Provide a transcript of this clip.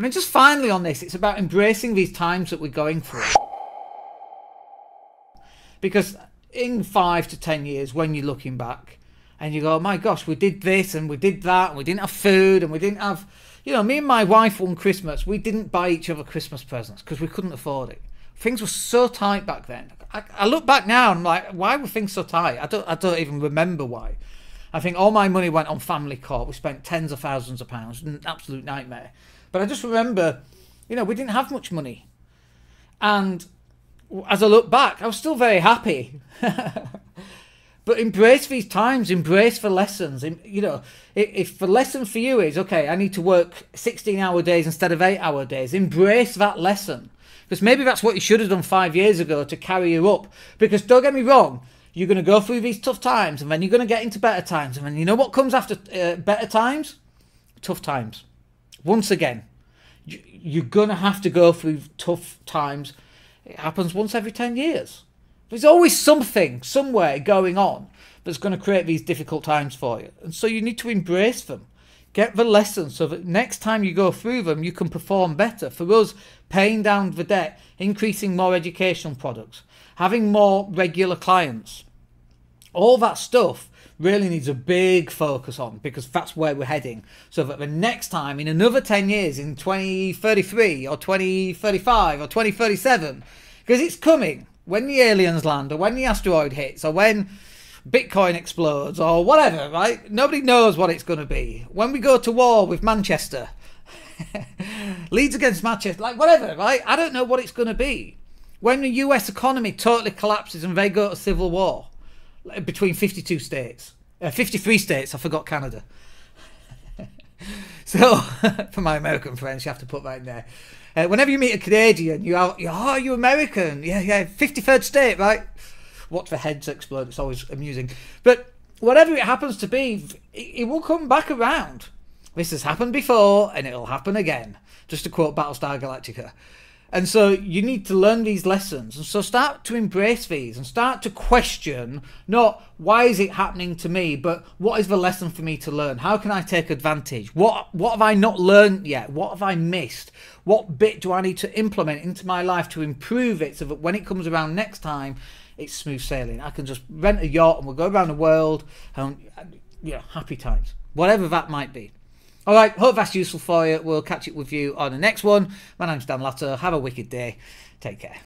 And then just finally on this, it's about embracing these times that we're going through. Because in 5 to 10 years, when you're looking back and you go, oh my gosh, we did this and we did that and we didn't have food and we didn't have, you know, me and my wife one Christmas, we didn't buy each other Christmas presents because we couldn't afford it. Things were so tight back then. I look back now and I'm like, why were things so tight? I don't even remember why. I think all my money went on family court. We spent tens of thousands of pounds, an absolute nightmare. But I just remember, you know, we didn't have much money. And as I look back, I was still very happy. But embrace these times, embrace the lessons. You know, if the lesson for you is, okay, I need to work 16-hour days instead of 8-hour days, embrace that lesson. Because maybe that's what you should have done 5 years ago to carry you up. Because don't get me wrong, you're going to go through these tough times and then you're going to get into better times. And then you know what comes after better times? Tough times. Once again, you're going to have to go through tough times. It happens once every 10 years. There's always something, somewhere going on that's going to create these difficult times for you. And so you need to embrace them. Get the lessons so that next time you go through them, you can perform better. For us, paying down the debt, increasing more educational products, having more regular clients, all that stuff really needs a big focus on because that's where we're heading. So that the next time in another 10 years, in 2033 or 2035 or 2037, because it's coming when the aliens land or when the asteroid hits or when Bitcoin explodes or whatever, right? Nobody knows what it's going to be. When we go to war with Manchester, Leeds against Manchester, like whatever, right? I don't know what it's going to be. When the US economy totally collapses and they go to civil war between 52 states, 53 states, I forgot Canada. So, for my American friends, you have to put that in there. Whenever you meet a Canadian, oh, you're American. Yeah, yeah, 53rd state, right? Watch the heads explode, it's always amusing. But whatever it happens to be, it will come back around. This has happened before and it'll happen again, just to quote Battlestar Galactica. And so you need to learn these lessons. And so start to embrace these and start to question, not why is it happening to me, but what is the lesson for me to learn? How can I take advantage? What have I not learned yet? What have I missed? What bit do I need to implement into my life to improve it so that when it comes around next time, it's smooth sailing. I can just rent a yacht and we'll go around the world and, you know, happy times, whatever that might be. All right, hope that's useful for you. We'll catch up with you on the next one. My name's Dan Latto. Have a wicked day. Take care.